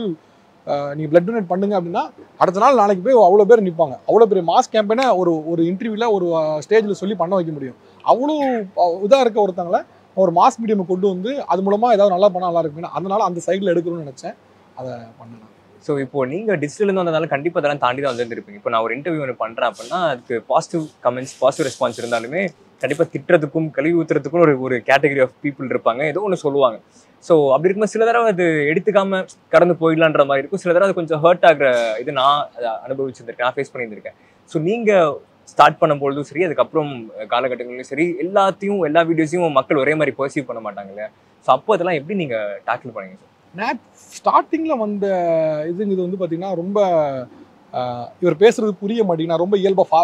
நீங்கள் பிளட் டொனேட் பண்ணுங்க அப்படின்னா அடுத்த நாள் நாளைக்கு போய் அவ்வளோ பேர் நிற்பாங்க. அவ்வளோ பெரிய மாஸ் கேம்பெயினை ஒரு ஒரு இன்டர்வியூவில் ஒரு ஸ்டேஜில் சொல்லி பண்ண வைக்க முடியும். அவ்வளோ இதாக இருக்க ஒருத்தங்களை ஒரு மாஸ் மீடியம் கொண்டு வந்து அது மூலமாக ஏதாவது நல்லா பண்ணால் நல்லா இருக்குன்னா அதனால் அந்த சைடில் எடுக்கணும்னு நினச்சேன், அதை பண்ணலாம். ஸோ இப்போ நீங்கள் டிஜிட்டலேருந்து வந்ததால கண்டிப்பாக அதெல்லாம் தாண்டி தான் வந்துருந்துருப்பீங்க. இப்போ நான் ஒரு இன்டர்வியூ ஒன்று பண்ணுறேன் அப்படின்னா அதுக்கு பாசிட்டிவ் கமெண்ட்ஸ், பாசிட்டிவ் ரெஸ்பான்ஸ் இருந்தாலுமே கண்டிப்பாக திட்டுறதுக்கும் கழுவி ஊற்றுறதுக்கும் ஒரு ஒரு கேட்டகரி ஆஃப் பீப்புள் இருப்பாங்க, ஏதோ ஒன்று சொல்லுவாங்க. ஸோ அப்படி இருக்கும்போது சில தடவை அது எடுத்துக்காமல் கடந்து போயிடலான்ற மாதிரி இருக்கும். சில தடவை அது கொஞ்சம் ஹர்ட் ஆகிற இது நான் அனுபவிச்சுருந்துருக்கேன், நான் ஃபேஸ் பண்ணியிருந்திருக்கேன். ஸோ நீங்கள் ஸ்டார்ட் பண்ணும்பொழுதும் சரி, அதுக்கப்புறம் காலகட்டங்களிலும் சரி, எல்லாத்தையும் எல்லா வீடியோஸையும் மக்கள் ஒரே மாதிரி பர்சீவ் பண்ண மாட்டாங்கல்ல? ஸோ அப்போ அதெல்லாம் எப்படி நீங்கள் டேக்கிள் பண்ணுங்க சார்? ஸ்டார்டிங்கில் வந்த இது வந்து பார்த்திங்கன்னா ரொம்ப இவர் பேசுகிறது புரிய மாட்டேங்குது. நான் ரொம்ப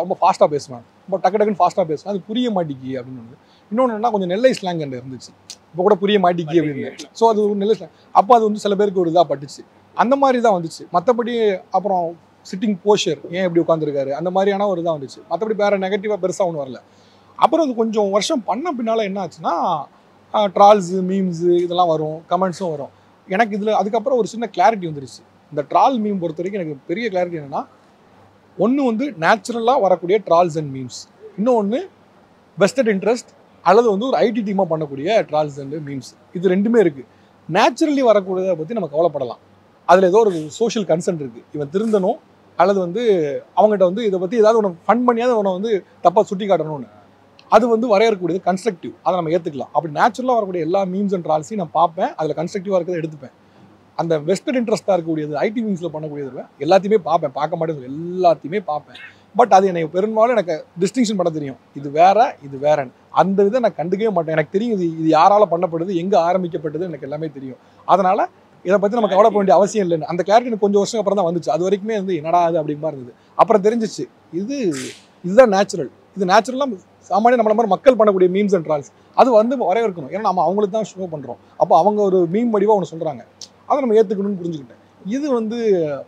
ரொம்ப ஃபாஸ்ட்டாக பேசுவேன், ரொம்ப டக்கு டக்குன்னு ஃபாஸ்ட்டாக பேசுவேன். அது புரிய மாட்டேங்கி அப்படின்னு வந்து இன்னொன்றுனா கொஞ்சம் நெல்லை ஸ்லாங் அண்ட் இருந்துச்சு. இப்போ கூட புரிய மாட்டேங்கி அப்படின்னு. ஸோ அது ஒரு நெல்லை ஸ்லாங். அப்போ அது வந்து சில பேருக்கு ஒரு இதாக பட்டுச்சு. அந்த மாதிரி தான் வந்துச்சு. மற்றபடி அப்புறம் சிட்டிங் போஷர் ஏன் இப்படி உட்காந்துருக்காரு அந்த மாதிரியான ஒரு இதாக வந்துச்சு. மற்றபடி வேறு நெகட்டிவாக பெருசாக ஒன்றும் வரல. அப்புறம் அது கொஞ்சம் வருஷம் பண்ண பின்னால் என்ன ஆச்சுன்னா ட்ரால்ஸு மீம்ஸு இதெல்லாம் வரும், கமெண்ட்ஸும் வரும். எனக்கு இதில் அதுக்கப்புறம் ஒரு சின்ன கிளாரிட்டி வந்துருச்சு. இந்த ட்ரால் மீம் பொறுத்த வரைக்கும் எனக்கு பெரிய கிளாரிட்டி என்னென்னா ஒன்று வந்து நேச்சுரலாக வரக்கூடிய ட்ரால்ஸ் அண்ட் மீம்ஸ், இன்னொன்று வெஸ்டட் இன்ட்ரெஸ்ட் அல்லது வந்து ஒரு ஐடி டீமாக பண்ணக்கூடிய ட்ரால்ஸ் அண்ட் மீம்ஸ். இது ரெண்டுமே இருக்குது. நேச்சுரலி வரக்கூடியதை பற்றி நம்ம கவலைப்படலாம். அதில் ஏதோ ஒரு சோஷியல் கன்சர்ன் இருக்குது, இவன் திருந்தணும் அல்லது வந்து அவங்ககிட்ட வந்து இதை பற்றி ஏதாவது ஒன்று ஃபன் பண்ணியாவது அவனை வந்து தப்பாக சுட்டி காட்டணும்னு அது வந்து வரையறக்கூடியது கன்ஸ்ட்ரக்டிவ், அதை நம்ம ஏற்றுக்கலாம். அப்படி நேச்சுரலாக வரக்கூடிய எல்லா மீம்ஸ் அண்ட் ட்ரால்ஸையும் நான் பார்ப்பேன், அதில் கன்ஸ்ட்ரக்டிவாக இருக்கிறத எடுத்துப்பேன். அந்த வெஸ்டர்ன் இன்ட்ரெஸ்ட்டாக இருக்கக்கூடியது ஐடி மீம்ஸில் பண்ணக்கூடியது எல்லாத்தையுமே பார்ப்பேன், பார்க்க மாட்டேங்குது எல்லாத்தையுமே பார்ப்பேன். பட் அது எனக்கு பெரும்பாலும் எனக்கு டிஸ்டிங்ஷன் பண்ண தெரியும், இது வேற இது வேறன்னு. அந்த விதம் நான் கண்டுக்கவே மாட்டேன். எனக்கு தெரியும் இது இது யாரால் பண்ணப்படுது, எங்கே ஆரம்பிக்கப்படுது, எனக்கு எல்லாமே தெரியும். அதனால் இதை பற்றி நம்ம கவலைப்பட வேண்டிய அவசியம் இல்லைன்னு அந்த கிளாரிட்டி எனக்கு கொஞ்சம் வருஷம் அப்புறம் தான் வந்துச்சு. அது வரைக்குமே வந்து என்னடா அது அப்படிமா இருந்தது. அப்புறம் தெரிஞ்சிச்சு இது இதுதான் நேச்சுரல், இது நேச்சுரலாக சாமானிய நம்மள மாதிரி மக்கள் பண்ணக்கூடிய மீம்ஸ் அண்ட் ட்ரால்ஸ் அது வந்து வரவேற்கணும். ஏன்னா நம்ம அவங்களுக்கு தான் ஷோ பண்ணுறோம். அப்போ அவங்க ஒரு மீம் வடிவாக ஒன்று சொல்கிறாங்க, அதை நம்ம ஏற்றுக்கணும்னு புரிஞ்சுக்கிட்டேன். இது வந்து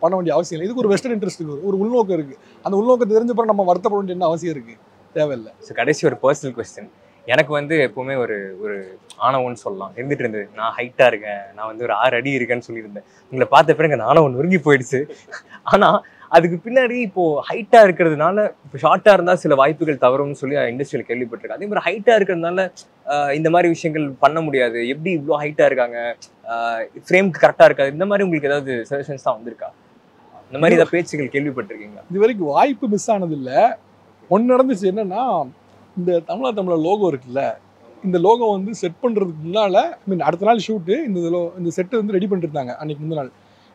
பண்ண வேண்டிய அவசியம் இல்லை. இதுக்கு ஒரு வெஸ்டர்ன் இன்ட்ரெஸ்ட் இருக்குது, ஒரு உள்நோக்கம் இருக்குது. அந்த உள்நோக்கத்தை தெரிஞ்சப்பறம் நம்ம வருத்தப்பட வேண்டிய என்ன அவசியம் இருக்குது? தேவையில்லை. ஸோ கடைசி ஒரு பர்சனல் கொஸ்டின். எனக்கு வந்து எப்போவுமே ஒரு ஒரு ஆணவம்னு சொல்லலாம் இருந்துகிட்டு இருந்தது. நான் ஹைட்டாக இருக்கேன், நான் வந்து ஒரு 6 அடி இருக்கேன்னு சொல்லியிருந்தேன். உங்களை பார்த்த பிறகு அந்த ஆணவம் நொறுங்கி போயிடுச்சு. ஆனால் அதுக்கு பின்னாடி இப்போது ஹைட்டாக இருக்கிறதுனால இப்போ ஷார்ட்டாக இருந்தால் சில வாய்ப்புகள் தவறும்னு சொல்லி இண்டஸ்ட்ரியில் கேள்விப்பட்டிருக்கேன். அதே மாதிரி ஹைட்டாக இருக்கிறதுனால இந்த மாதிரி விஷயங்கள் பண்ண முடியாது, எப்படி இவ்வளோ ஹைட்டாக இருக்காங்க, ஃப்ரேமுக்கு கரெக்டாக இருக்காது, இந்த மாதிரி உங்களுக்கு ஏதாவது சஜஷன்ஸ் தான் வந்திருக்கா? இந்த மாதிரி ஏதாவது பேச்சுகள் கேள்விப்பட்டிருக்கீங்களா? இது வரைக்கும் வாய்ப்பு மிஸ் ஆனதில்லை. ஒன்று நடந்துச்சு, என்னென்னா இந்த தமிழா தமிழா லோகோ இருக்குல்ல, இந்த லோகோ வந்து செட் பண்றதுக்கு முன்னால ஐ மீன் அடுத்த நாள் ஷூட் இந்த செட் வந்து ரெடி பண்ணிட்டாங்க அன்னைக்கு முன்ன நாள்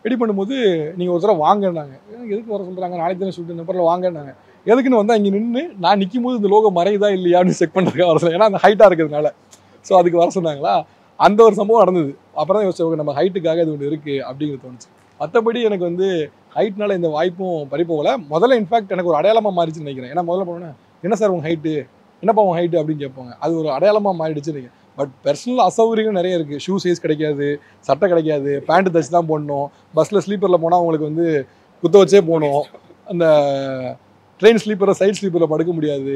ரெடி பண்ணும்போது நீங்க ஒரு தடவை வாங்கன்னாங்க எதுக்கு வர சொல்றாங்க நாளைக்கு தான ஷூட் இந்த பரல வாங்கன்னாங்க எதுக்குன்னு வந்தா இங்க நின்னு நான் நிக்கும்போது இந்த லோகோ மறையுதா இல்லையான்னு செக் பண்றதுக்கு வர சொன்னாங்க ஏன்னா அந்த ஹைட்டா இருக்குதுனால சோ அதுக்கு வர சொன்னாங்களா அந்த ஒரு சம்பவம் நடந்துது அப்புறம் தான் யோசிச்சோம் நம்ம ஹைட்டுக்காக இது ஒன்று இருக்கு அப்படிங்கிறது தோணுச்சு மற்றபடி எனக்கு வந்து ஹைட்னால இந்த வாய்ப்பும் பறிப்போகல முதல்ல இன்ஃபேக்ட் எனக்கு ஒரு அடையாளமாக மாறிச்சுன்னு நினைக்கிறேன் ஏன்னா முதல்ல போனோன்னா என்ன சார் உங்கள் ஹைட்டு என்னப்பா உங்கள் ஹைட்டு அப்படின்னு கேட்பாங்க அது ஒரு அடையாளமாக மாறிடுச்சு நினைக்கிறேன் பட் பர்சனல் அசௌகரியம் நிறைய இருக்குது ஷூ சைஸ் கிடைக்காது சட்டை கிடைக்காது பேண்ட்டு தச்சு தான் போடணும் பஸ்ஸில் ஸ்லீப்பரில் போனால் அவங்களுக்கு வந்து குத்த வச்சே போகணும் அந்த ட்ரெயின் ஸ்லீப்பரில் சைட் ஸ்லீப்பரில் படுக்க முடியாது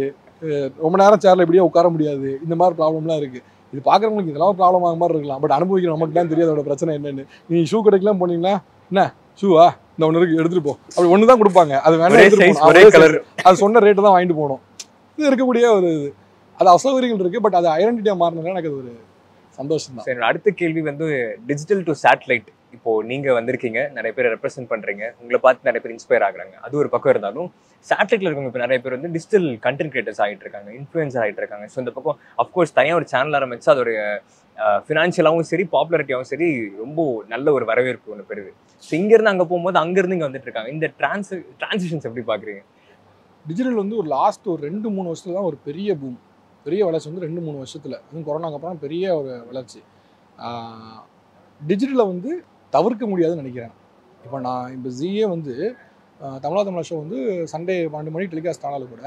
ரொம்ப நேரம் சேரில் எப்படியோ உட்கார முடியாது இந்த மாதிரி ப்ராப்ளம்லாம் இருக்குது இது பார்க்குறவங்களுக்கு இதெல்லாம் ஒரு ப்ராப்ளம் ஆக மாதிரி இருக்கலாம் பட் அனுபவிக்கிற நமக்கு தான் தெரியாது அதோட பிரச்சனை என்னென்னு நீங்கள் ஷூ கிடைக்கலாம் போனீங்கன்னா என்ன ஷூவா இந்த ஒன்று இருக்கு எடுத்துகிட்டு போ அப்படி ஒன்று தான் கொடுப்பாங்க அது வேணாம் அது சொன்ன ரேட்டு தான் வாங்கிட்டு போகணும் இது இருக்கக்கூடிய ஒரு இது அது அசௌகரியங்கள் இருக்குது பட் அது ஐடென்டிட்டியாக மாறினால எனக்கு அது ஒரு சந்தோஷம் தான். என்னோட அடுத்த கேள்வி வந்து டிஜிட்டல் டு சேட்டலைட் இப்போது நீங்கள் வந்திருக்கீங்க நிறைய பேர் ரெப்ரசென்ட் பண்ணுறீங்க உங்களை பார்த்து நிறைய பேர் இன்ஸ்பயர் ஆகுறாங்க அது ஒரு பக்கம் இருந்தாலும் சேட்டலைட்டில் இருக்கவங்க இப்போ நிறைய பேர் வந்து டிஜிட்டல் கண்டென்ட் கிரியேட்டர்ஸ் ஆகிட்டு இருக்காங்க இன்ஃப்ளூயன்சர் ஆகிட்டு இருக்காங்க ஸோ இந்த பக்கம் அஃப்கோர்ஸ் தனியாக ஒரு சேனல் ஆரம்பிச்சு அது ஒரு ஃபினான்ஷியலாகவும் சரி பாப்புலாரிட்டியாகவும் சரி ரொம்ப நல்ல ஒரு வரவேற்பு ஒன்று பெறுது ஸோ இங்கேருந்து அங்கே போகும்போது அங்கேருந்து இங்கே வந்துட்டு இருக்காங்க இந்த ட்ரான்சிஷன்ஸ் எப்படி பார்க்குறீங்க டிஜிட்டல் வந்து ஒரு லாஸ்ட் ஒரு 2-3 வருஷத்துல தான் ஒரு பெரிய பூம் பெரிய வளர்ச்சி வந்து 2-3 வருஷத்தில் அதுவும் கொரோனாக்கு அப்புறம் பெரிய ஒரு வளர்ச்சி டிஜிட்டலை வந்து தவிர்க்க முடியாதுன்னு நினைக்கிறேன் இப்போ நான் இப்போ ஜியே வந்து தமிழா தமிழா ஷோ வந்து சண்டே 12 மணி டெலிகாஸ்ட் ஆனாலும் கூட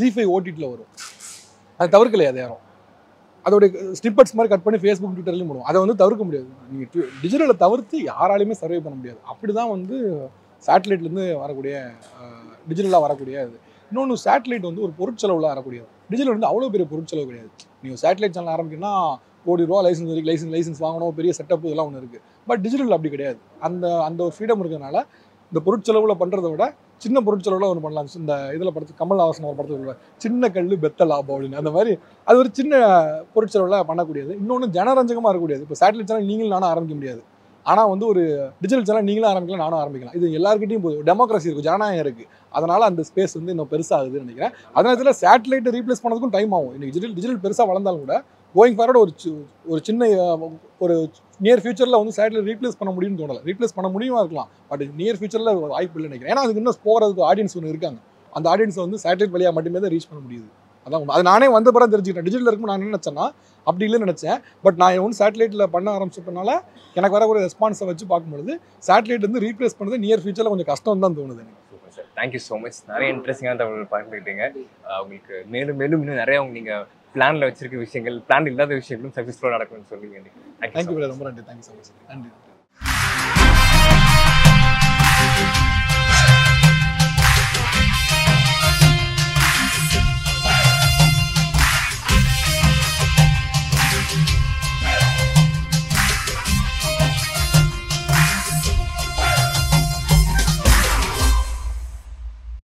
ஜி5 ஓடிடியில் வரும் அது தவிர்க்கலையா அது யாரும் அதோடைய ஸ்னிப்பட்ஸ் மாதிரி கட் பண்ணி ஃபேஸ்புக் ட்விட்டர்லையும் போடுவோம் அதை வந்து தவிர்க்க முடியாது நீங்கள் டிஜிட்டலை தவிர்த்து யாராலையுமே சர்வே பண்ண முடியாது அப்படி தான் வந்து சேட்டலைட்லேருந்து வரக்கூடிய டிஜிட்டலாக வரக்கூடிய அது இன்னொன்று சேட்டலைட் வந்து ஒரு பொருட்செலவில் வரக்கூடியது டிஜிட்டல் வந்து அவ்வளோ பெரிய பொருட்செலவு கிடையாது நீங்கள் சேட்டலைட் சேனல் ஆரம்பிக்கணும்னா ₹1,00,000 லைசன்ஸ் இருக்குது லைசன்ஸ் வாங்கணும் பெரிய செட்டப் இதெல்லாம் ஒன்று இருக்குது பட் டிஜிட்டல் அப்படி கிடையாது அந்த அந்த ஒரு ஃப்ரீடம் இருக்கிறதுனால இந்த பொருட்செலவில் பண்ணுறத விட சின்ன பொருட்செலவில் ஒன்று பண்ணலாம் இந்த இதில் படத்து கமல் ஹாசன் ஒரு படத்தில் சொல்லுவார் சின்ன கல் பெத்த லாபம் அப்படின்னு அந்த மாதிரி அது ஒரு சின்ன பொருட்செலவில் பண்ணக்கூடியது இன்னொன்று ஜனரஞ்சகமாக இருக்கக்கூடியது இப்போ சேட்டலைட் சேனல் நீங்களும் நானும் ஆரம்பிக்க முடியாது ஆனால் வந்து ஒரு டிஜிட்டல் சேனல் நீங்களும் ஆரம்பிக்கலாம் நானும் ஆரம்பிக்கலாம் இது எல்லாருக்கிட்டையும் போதும் டெமோக்ரஸி இருக்குது ஜனநாயகம் இருக்குது அதனால் அந்த ஸ்பேஸ் வந்து இன்னும் பெருசாகுதுன்னு நினைக்கிறேன் அதனால இதில் சேட்டலைட்டை ரீப்ளேஸ் பண்ணதுக்கும் டைம் ஆகும் இன்னைக்கு டிஜிட்டல் பெருசாக வளர்ந்தாலும் கூட கோயிங் ஃபார்வர்டு ஒரு சின்ன ஒரு நியர் ஃபியூச்சரில் வந்து சேட்டலைட் ரீப்ளேஸ் பண்ண முடியும்னு தோணலை ரீப்ளேஸ் பண்ண முடியுமா இருக்கலாம் பட் நியர் ஃபியூச்சரில் வாய்ப்பு இல்லைன்னு நினைக்கிறேன் ஏன்னா அதுக்கு இன்னும் போகிறதுக்கு ஆடியன்ஸ் ஒன்று இருக்காங்க அந்த ஆடியன்ஸை வந்து சேட்டலைட் வழியாக மட்டுமே தான் ரீச் பண்ண முடியுது அதான் அது நானே வந்த பிறகு தெரிஞ்சுக்கிட்டேன் டிஜிட்டல் இருக்கும்போது நான் என்ன நினச்சேன்னா அப்படி இல்லைன்னு நினச்சேன் பட் நான் ஒன்று சேட்டலைட்டில் பண்ண ஆரம்பிச்சதுனால எனக்கு வர ஒரு ரெஸ்பான்ஸை வச்சு பார்க்கும்பொழுது சேட்டலைட் வந்து ரீப்ளேஸ் பண்ணுறது நியர் ஃபியூச்சரில் கொஞ்சம் கஷ்டம் தான் தோணுது எனக்கு super sir thank you so much நிறைய இன்ட்ரெஸ்டிங்காக தகவல் பகிர்ந்துக்கிட்டீங்க உங்களுக்கு மேலும் மேலும் இன்னும் நிறைய அவங்க நீங்கள் பிளானில் வச்சிருக்க விஷயங்கள் பிளான் இல்லாத விஷயங்களும் சக்ஸஸ்ஃபுல்லாக நடக்கும்னு சொல்லி தேங்க்யூ ரொம்ப நன்றி தேங்க்யூ ஸோ மச் நன்றி.